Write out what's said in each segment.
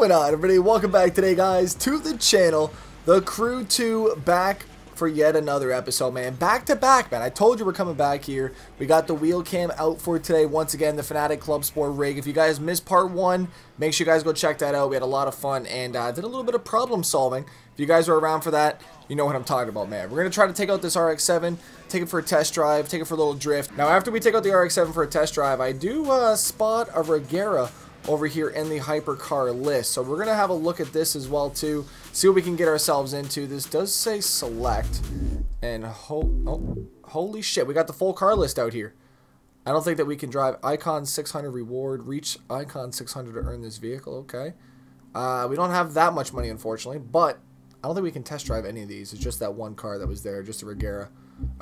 going on, everybody? Welcome back today, guys, to the channel. The Crew 2 back for yet another episode, man. Back to back, man. I told you we're coming back here. We got the wheel cam out for today. Once again, the Fanatec Club Sport rig. If you guys missed part one, make sure you guys go check that out. We had a lot of fun and did a little bit of problem solving. If you guys are around for that, you know what I'm talking about, man. We're going to try to take out this RX7, take it for a test drive, take it for a little drift. Now, after we take out the RX7 for a test drive, I do spot a Regera over here in the hypercar list, so we're gonna have a look at this as well too, see what we can get ourselves into. This does say select, and holy shit, we got the full car list out here. I don't think that we can drive. Icon 600 reward, reach icon 600 to earn this vehicle. Okay, we don't have that much money, unfortunately, but I don't think we can test drive any of these. It's just that one car that was there, just a Regera.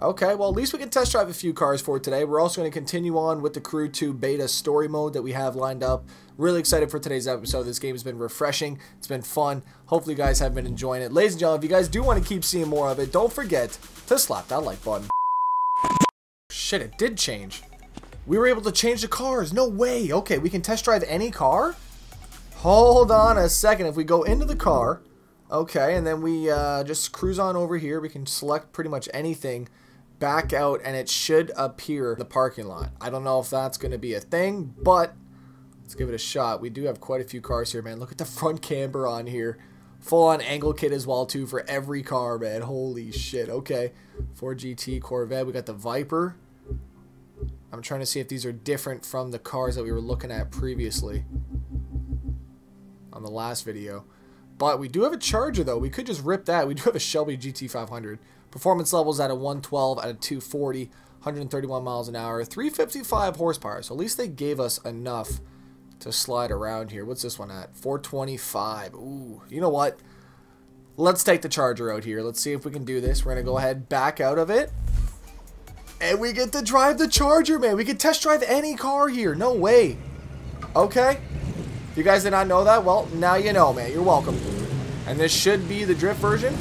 Okay, well, at least we can test drive a few cars for today. We're also going to continue on with the Crew 2 beta story mode that we have lined up. Really excited for today's episode. This game has been refreshing. It's been fun. Hopefully you guys have been enjoying it. Ladies and gentlemen, if you guys do want to keep seeing more of it, don't forget to slap that like button. Shit, it did change. We were able to change the cars. No way. Okay, we can test drive any car? Hold on a second. If we go into the car... Okay, and then we just cruise on over here. We can select pretty much anything, back out, and it should appear in the parking lot. I don't know if that's going to be a thing, but let's give it a shot. We do have quite a few cars here, man. Look at the front camber on here. Full-on angle kit as well, too, for every car, man. Holy shit. Okay, Ford GT, Corvette. We got the Viper. I'm trying to see if these are different from the cars that we were looking at previously on the last video. But we do have a Charger, though. We could just rip that. We do have a Shelby GT500. Performance levels at a 112, at a 240, 131 miles an hour, 355 horsepower. So at least they gave us enough to slide around here. What's this one at? 425. Ooh, you know what? Let's take the Charger out here. Let's see if we can do this. We're going to go ahead, back out of it. And we get to drive the Charger, man. We can test drive any car here. No way. Okay. You guys did not know that? Well, now you know, man. You're welcome. And this should be the drift version.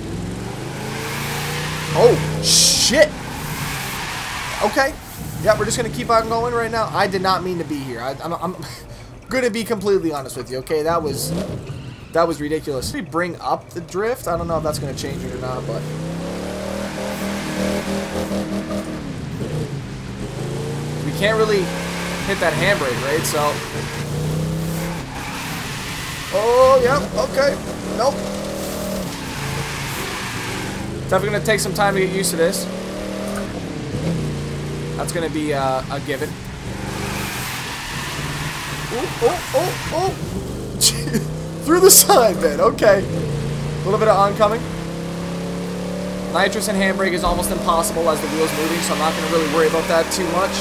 Oh, shit. Okay. Yeah, we're just going to keep on going right now. I did not mean to be here. I'm going to be completely honest with you, okay? That was ridiculous. Did we bring up the drift? I don't know if that's going to change it or not, but... we can't really hit that handbrake, right? So... oh, yeah, okay. Nope. Definitely going to take some time to get used to this. That's going to be a given. Oh, oh, oh, oh. Through the side, man. Okay. A little bit of oncoming. Nitrous and handbrake is almost impossible as the wheel's moving, so I'm not going to really worry about that too much.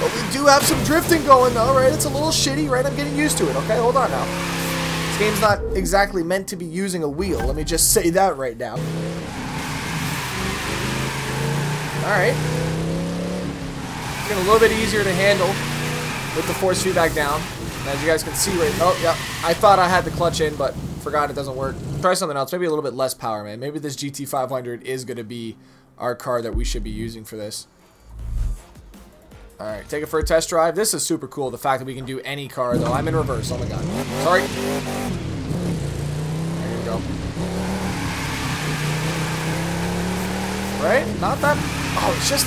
But we do have some drifting going, though, right? It's a little shitty, right? I'm getting used to it. Okay, hold on now. This game's not exactly meant to be using a wheel. Let me just say that right now. Alright. Getting a little bit easier to handle with the force feedback down. And as you guys can see, right... oh, yeah. I thought I had the clutch in, but forgot it doesn't work. Try something else. Maybe a little bit less power, man. Maybe this GT500 is going to be our car that we should be using for this. Alright, take it for a test drive. This is super cool, the fact that we can do any car, though. I'm in reverse. Oh, my God. Sorry. There we go. Right? Not that... oh, it's just...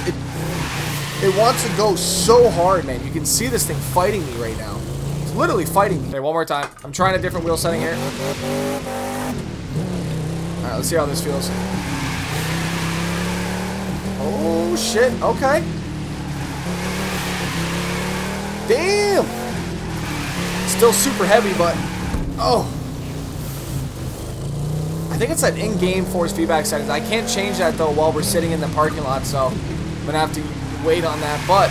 It wants to go so hard, man. You can see this thing fighting me right now. It's literally fighting me. Okay, one more time. I'm trying a different wheel setting here. Alright, let's see how this feels. Oh, shit. Okay. Damn! Still super heavy, but... oh! I think it's that in-game force feedback settings. I can't change that, though, while we're sitting in the parking lot, so I'm gonna have to wait on that, but...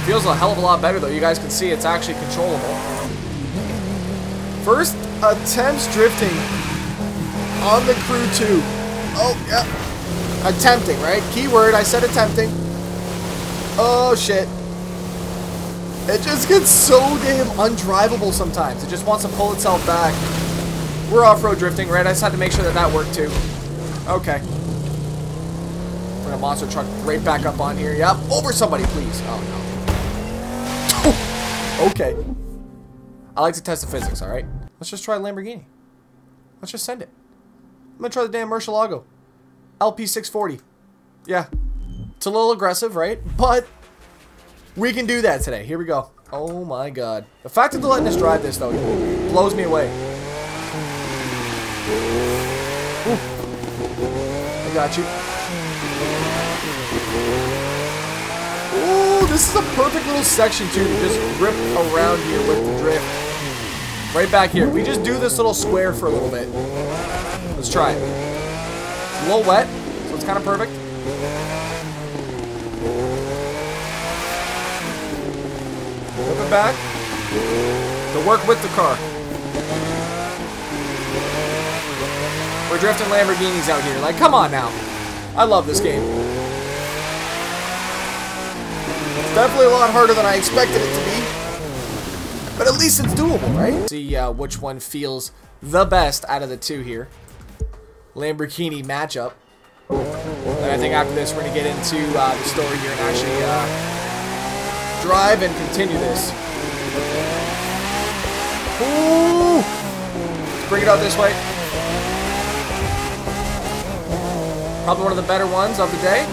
it feels a hell of a lot better, though. You guys can see it's actually controllable. First attempts drifting on the Crew 2. Oh, yeah. Attempting, right? Keyword, I said attempting. Oh, shit. It just gets so damn undrivable sometimes. It just wants to pull itself back. We're off-road drifting, right? I just had to make sure that that worked too. Okay. We're gonna monster truck right back up on here. Yep. Over somebody, please. Oh, no. Okay. I like to test the physics, alright? Let's just try Lamborghini. Let's just send it. I'm gonna try the damn Murcielago LP640. Yeah. It's a little aggressive, right? But we can do that today. Here we go. Oh my god. The fact that they're letting us drive this, though, blows me away. Ooh. I got you. Ooh, this is a perfect little section, too, to just rip around here with the drift. Right back here. We just do this little square for a little bit. Let's try it. It's a little wet, so it's kind of perfect. Flip it back. The work with the car. We're drifting Lamborghinis out here. Like, come on now. I love this game. It's definitely a lot harder than I expected it to be. But at least it's doable, right? See which one feels the best out of the two here. Lamborghini matchup. And I think after this, we're going to get into the story here and actually drive and continue this. Ooh! Let's bring it out this way. Probably one of the better ones of the day.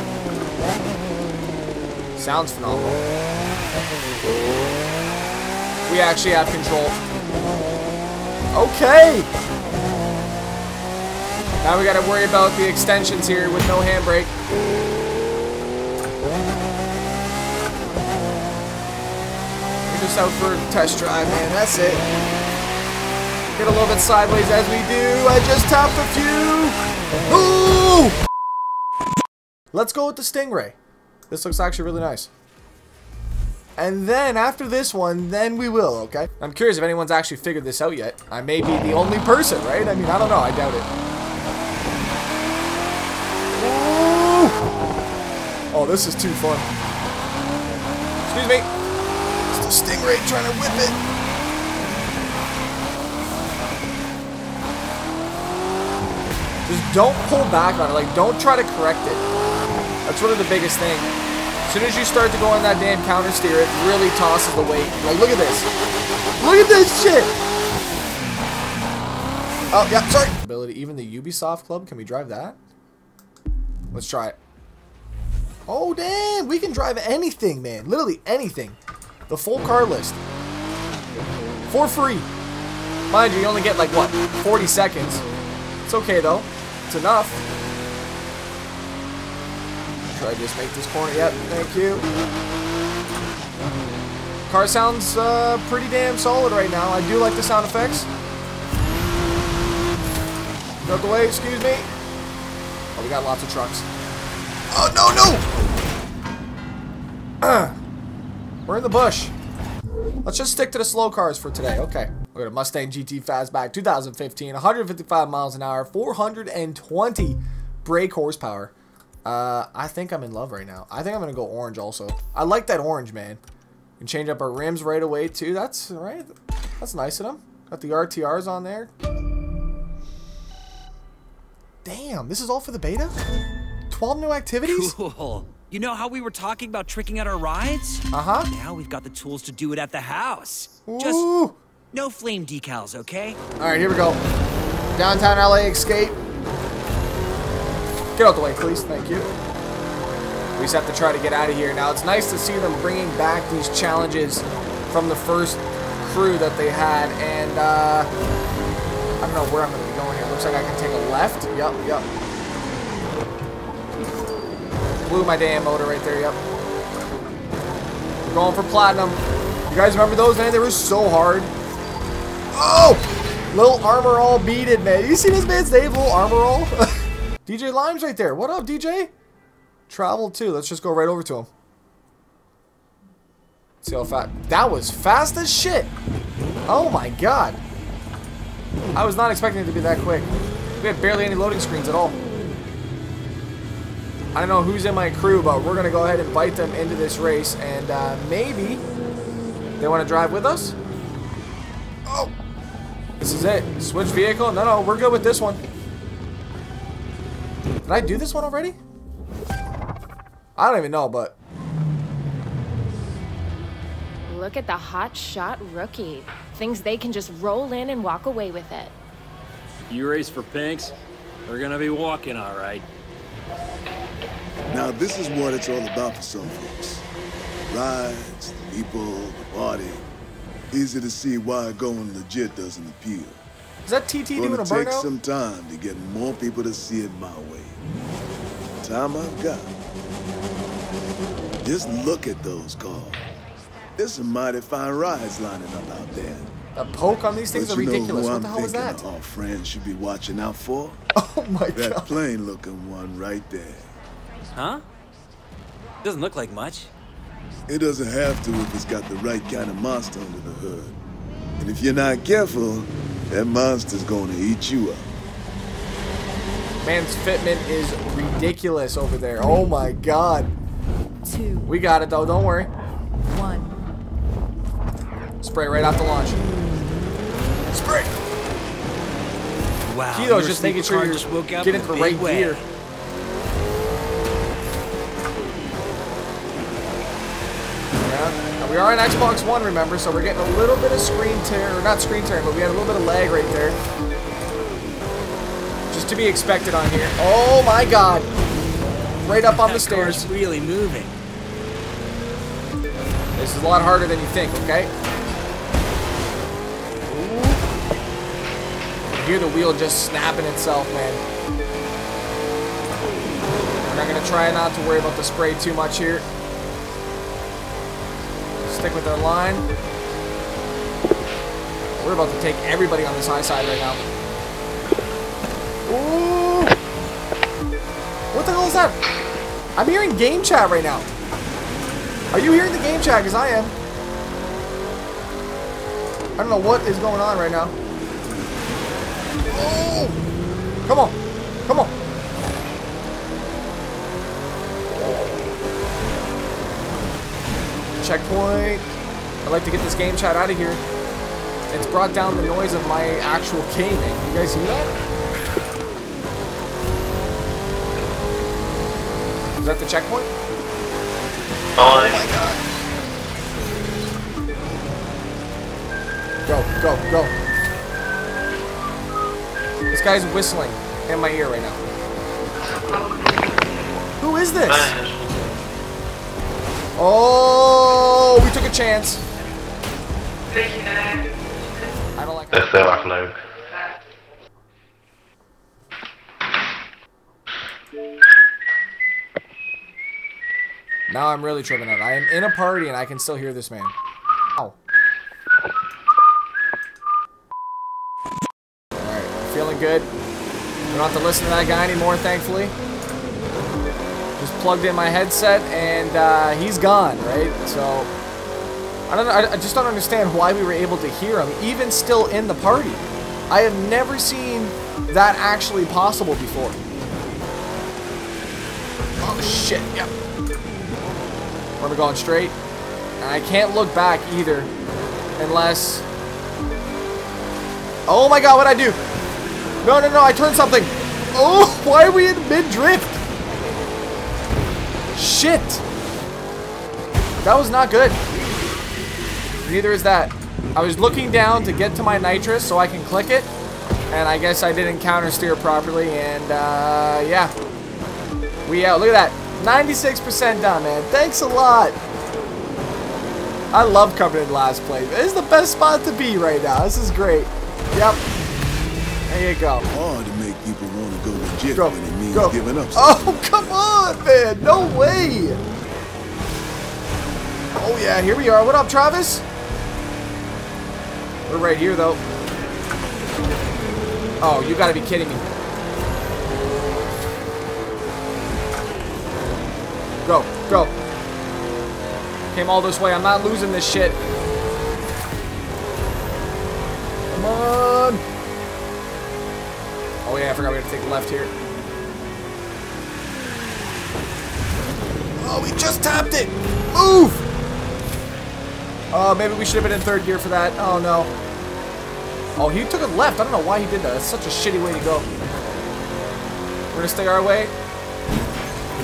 Sounds phenomenal. We actually have control. Okay! Now we gotta worry about the extensions here with no handbrake. We're just out for a test drive, man. That's it. Get a little bit sideways as we do. I just tapped a few. Ooh! Let's go with the Stingray. This looks actually really nice. And then, after this one, then we will, okay? I'm curious if anyone's actually figured this out yet. I may be the only person, right? I mean, I don't know. I doubt it. Ooh! Oh, this is too fun. Excuse me. It's the Stingray trying to whip it. Just don't pull back on it. Like, don't try to correct it. That's really the biggest thing. As soon as you start to go on that damn counter steer, it really tosses the weight. Like, look at this. Look at this shit. Oh, yeah, sorry. Ability, even the Ubisoft Club, can we drive that? Let's try it. Oh, damn. We can drive anything, man. Literally anything. The full car list. For free. Mind you, you only get, like, what? 40 seconds. It's okay, though. It's enough. I just make this corner. Yep, thank you. Car sounds pretty damn solid right now. I do like the sound effects. Duck away, excuse me. Oh, we got lots of trucks. Oh, no, no! We're in the bush. Let's just stick to the slow cars for today. Okay. We're at a Mustang GT Fastback 2015, 155 miles an hour, 420 brake horsepower. I think I'm in love right now. I think I'm gonna go orange also. I like that orange, man. We can change up our rims right away too. That's right. That's nice of them. Got the RTRs on there. Damn, this is all for the beta? 12 new activities? Cool. You know how we were talking about tricking out our rides? Uh-huh. Now we've got the tools to do it at the house. Ooh. Just no flame decals, okay? Alright, here we go. Downtown LA escape. Get out the way, please. Thank you. We just have to try to get out of here. Now, it's nice to see them bringing back these challenges from the first crew that they had. And, I don't know where I'm going to be going here. Looks like I can take a left. Yep, yep. Blew my damn motor right there. Yep. We're going for platinum. You guys remember those, man? They were so hard. Oh! Little Armor All beaded, man. You see this man's name? Little Armor All? DJ Lime's right there. What up, DJ? Travel 2. Let's just go right over to him. See how fast. That was fast as shit. Oh my god. I was not expecting it to be that quick. We had barely any loading screens at all. I don't know who's in my crew, but we're going to go ahead and invite them into this race. And maybe they want to drive with us. Oh. This is it. Switch vehicle. No, no. We're good with this one. Did I do this one already? I don't even know, but look at the hot shot rookie. Thinks they can just roll in and walk away with it. If you race for pinks, they're gonna be walking all right. Now this is what it's all about for some folks. The rides, the people, the party. Easy to see why going legit doesn't appeal. Is that TT doing a burnout? It's gonna take some time to get more people to see it my way. The time I've got. Just look at those cars. There's some mighty fine rides lining up out there. A poke on these things are ridiculous. What the hell was that? Our friends should be watching out for. Oh my god. That plain looking one right there. Huh? Doesn't look like much. It doesn't have to if it's got the right kind of monster under the hood. And if you're not careful, that monster's gonna eat you up. Man's fitment is ridiculous over there. Oh my god. Two. We got it though, don't worry. One. Spray right off the launch. Spray! Wow. Kido's just making sure you're getting the right gear. We are on Xbox One, remember, so we're getting a little bit of screen tear, or not screen tear, but we had a little bit of lag right there. Just to be expected on here. Oh my god. Right up on the stairs. Really moving. This is a lot harder than you think, okay? Ooh. You hear the wheel just snapping itself, man. We're not going to try not to worry about the spray too much here. Stick with our line. We're about to take everybody on this high side right now. Ooh! What the hell is that? I'm hearing game chat right now. Are you hearing the game chat? Because I am. I don't know what is going on right now. Oh! Come on. Come on. Checkpoint. I'd like to get this game chat out of here. It's brought down the noise of my actual gaming. You guys hear that? Is that the checkpoint? Oh my god. Go, go, go. This guy's whistling in my ear right now. Who is this? Oh, we took a chance. I don't like that. That's their upload. Now I'm really tripping out. I am in a party and I can still hear this man. Ow. Alright, feeling good. We don't have to listen to that guy anymore, thankfully. Just plugged in my headset and he's gone, right? So I don't know, I just don't understand why we were able to hear him, even still in the party. I have never seen that actually possible before. Oh shit! Yep. We're going straight, and I can't look back either, unless. Oh my god! What I do? No, no, no! I turned something. Oh, why are we in mid-drift? Shit! That was not good. Neither is that. I was looking down to get to my nitrous so I can click it, and I guess I didn't counter steer properly, and yeah. We out. Look at that. 96% done, man. Thanks a lot. I love coming in last place. This is the best spot to be right now. This is great. Yep. There you go. Hard to make people want to go legit when it means giving up. Oh, come on, man. No way. Oh, yeah. Here we are. What up, Travis? We're right here, though. Oh, you got to be kidding me. Go. Go. Came all this way. I'm not losing this shit. Come on. Oh yeah, I forgot we had to take left here. Oh, we just tapped it! Move! Oh, maybe we should have been in third gear for that. Oh no. Oh, he took it left. I don't know why he did that. That's such a shitty way to go. We're gonna stay our way.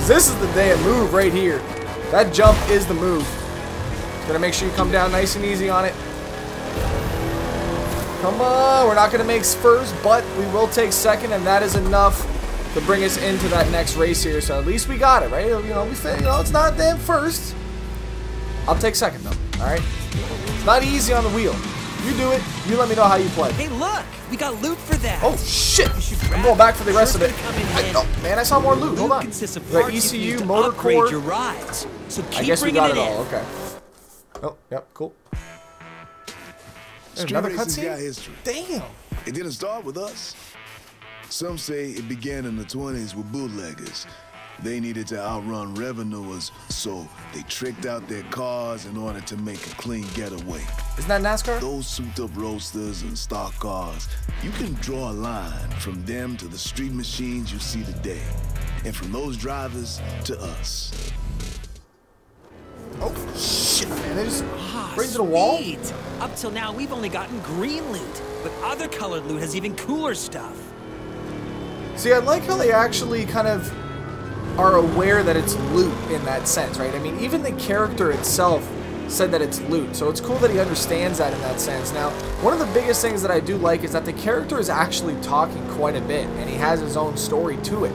This is the day of move right here. That jump is the move. Gotta make sure you come down nice and easy on it. Come on, we're not gonna make first, but we will take second, and that is enough to bring us into that next race here. So at least we got it, right? You know, we fit, you know, it's not damn first. I'll take second though. All right, it's not easy on the wheel. You do it. You let me know how you play. Hey, look, we got loot for that. Oh shit! I'm going back for the rest of it. Man, I saw more loot. Hold on. The ECU, motor core. So I guess we got it all. Okay. Oh, yep, cool. There's another cutscene. Damn. It didn't start with us. Some say it began in the 20s with bootleggers. They needed to outrun revenuers, so they tricked out their cars in order to make a clean getaway. Isn't that NASCAR? Those souped-up roadsters and stock cars, you can draw a line from them to the street machines you see today, and from those drivers to us. Oh shit, man! They just brings it a wall. Up till now, we've only gotten green loot, but other colored loot has even cooler stuff. See, I like how they actually kind of are aware that it's loot in that sense, right? I mean, even the character itself said that it's loot, so it's cool that he understands that in that sense. Now, one of the biggest things that I do like is that the character is actually talking quite a bit, and he has his own story to it,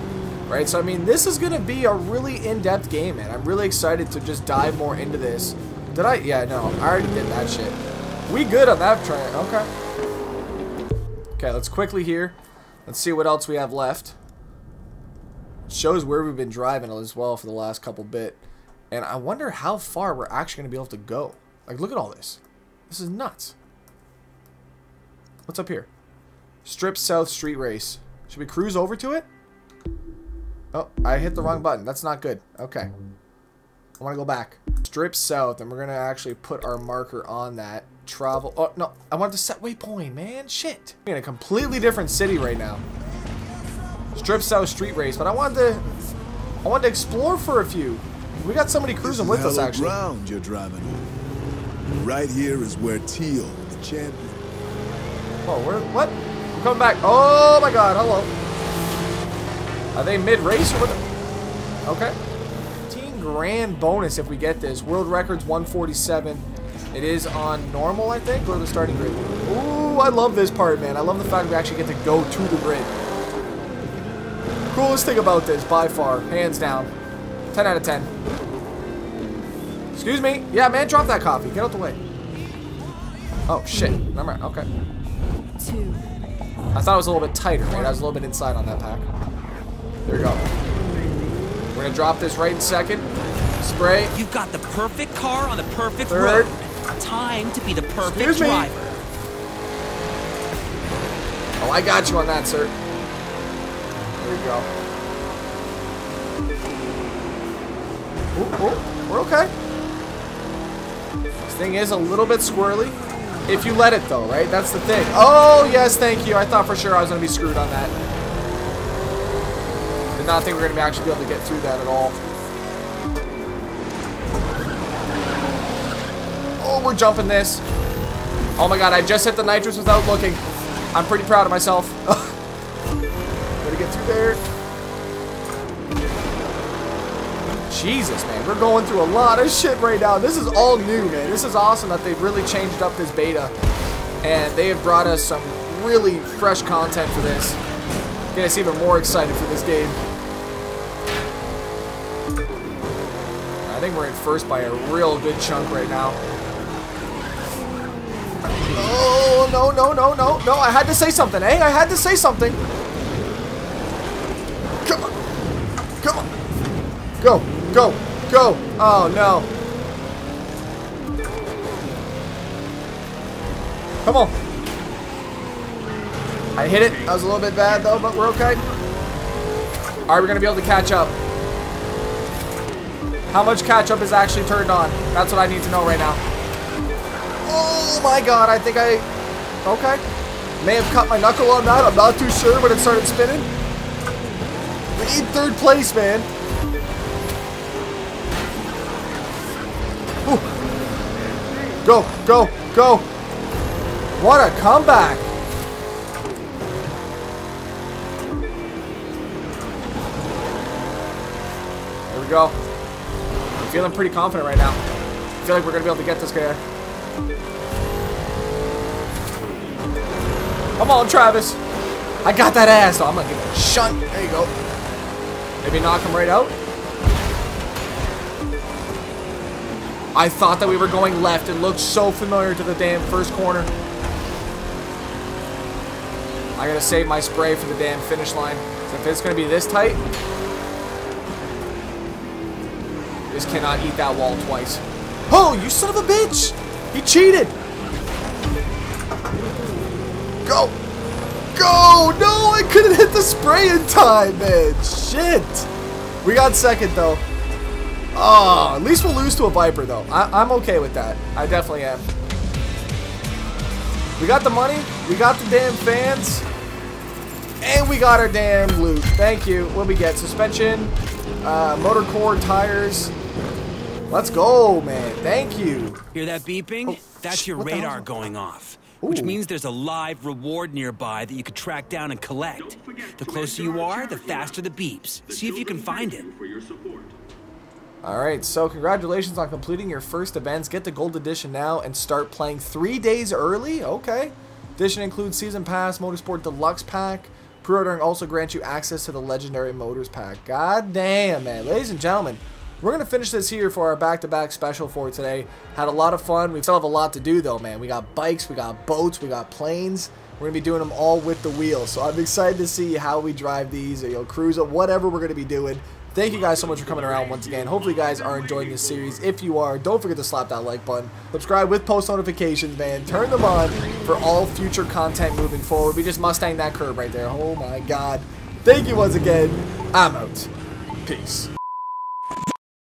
right? So, I mean, this is going to be a really in-depth game, man. I'm really excited to just dive more into this. Did I? Yeah, no, I already did that shit. We good on that train. Okay. Okay, let's quickly here. Let's see what else we have left. Shows where we've been driving as well for the last couple bit, and I wonder how far we're actually gonna be able to go. Like, look at all this. This is nuts. What's up here? Strip South Street Race. Should we cruise over to it? Oh, I hit the wrong button. That's not good. Okay, I want to go back. Strip South, and we're gonna actually put our marker on that. Travel. Oh no, I wanted to set waypoint, man. Shit. We're in a completely different city right now. Strip South Street Race, but I wanted to explore for a few. We got somebody cruising with us, actually. Ground you're driving on. Right here is where Teal, the champion. Oh, where? What? I'm coming back. Oh my God! Hello. Are they mid-race or what? Okay. 15 grand bonus if we get this. World records 147. It is on normal, I think, or the starting grid. Ooh, I love this part, man. I love the fact we actually get to go to the grid. Coolest thing about this, by far, hands down. 10 out of 10. Excuse me. Yeah, man, drop that coffee. Get out the way. Oh, shit. I'm right. Okay. I thought it was a little bit tighter, right? I was a little bit inside on that pack. There we go. We're going to drop this right in second. Spray. You've got the perfect car on the perfect road. Time to be the perfect driver. Oh, I got you on that, sir. There we go. Ooh, ooh, we're okay. This thing is a little bit squirrely. If you let it, though, right? That's the thing. Oh, yes, thank you. I thought for sure I was going to be screwed on that. Did not think we were going to actually be able to get through that at all. Oh, we're jumping this. Oh, my God. I just hit the nitrous without looking. I'm pretty proud of myself. Get through there. Jesus, man, we're going through a lot of shit right now. This is all new, man. This is awesome that they've really changed up this beta, and they have brought us some really fresh content for this. Getting us even more excited for this game. I think we're in first by a real good chunk right now. Oh no, no, no, no, no! I had to say something, eh? I had to say something. Come on. Come on. Go. Go. Go. Oh, no. Come on. I hit it. That was a little bit bad, though, but we're okay. All right, we're going to be able to catch up. How much catch-up is actually turned on? That's what I need to know right now. Oh, my God. I think I... Okay. May have cut my knuckle on that. I'm not too sure when it started spinning. We need third place, man. Ooh. Go, go, go. What a comeback. There we go. I'm feeling pretty confident right now. I feel like we're going to be able to get this guy. Come on, Travis. I got that ass. Oh, I'm going to give it a shunt. There you go. Maybe knock him right out. I thought that we were going left. It looked so familiar to the damn first corner. I got to save my spray for the damn finish line. So if it's going to be this tight, just cannot eat that wall twice. Oh, you son of a bitch! He cheated! Go! Go! No, I couldn't hit the spray in time, man! Shit! We got second, though. Oh, at least we'll lose to a Viper, though. I'm okay with that. I definitely am. We got the money. We got the damn fans. And we got our damn loot. Thank you. What do we get? Suspension, motor core, tires. Let's go, man. Thank you. Hear that beeping? Oh, that's your radar going off. Ooh. Which means there's a live reward nearby that you could track down and collect. The closer you are, the faster the beeps. See if you can find it. Alright, so congratulations on completing your first events. Get the gold edition now and start playing 3 days early? Okay. Edition includes Season Pass, Motorsport Deluxe Pack. Pre-ordering also grants you access to the Legendary Motors Pack. God damn, man. Ladies and gentlemen, we're going to finish this here for our back-to-back special for today. Had a lot of fun. We still have a lot to do, though, man. We got bikes, we got boats, we got planes. We're going to be doing them all with the wheel. So I'm excited to see how we drive these, or you'll cruise or whatever we're going to be doing. Thank you guys so much for coming around once again. Hopefully you guys are enjoying this series. If you are, don't forget to slap that like button. Subscribe with post notifications, man. Turn them on for all future content moving forward. We just Mustang that curb right there. Oh, my God. Thank you once again. I'm out. Peace.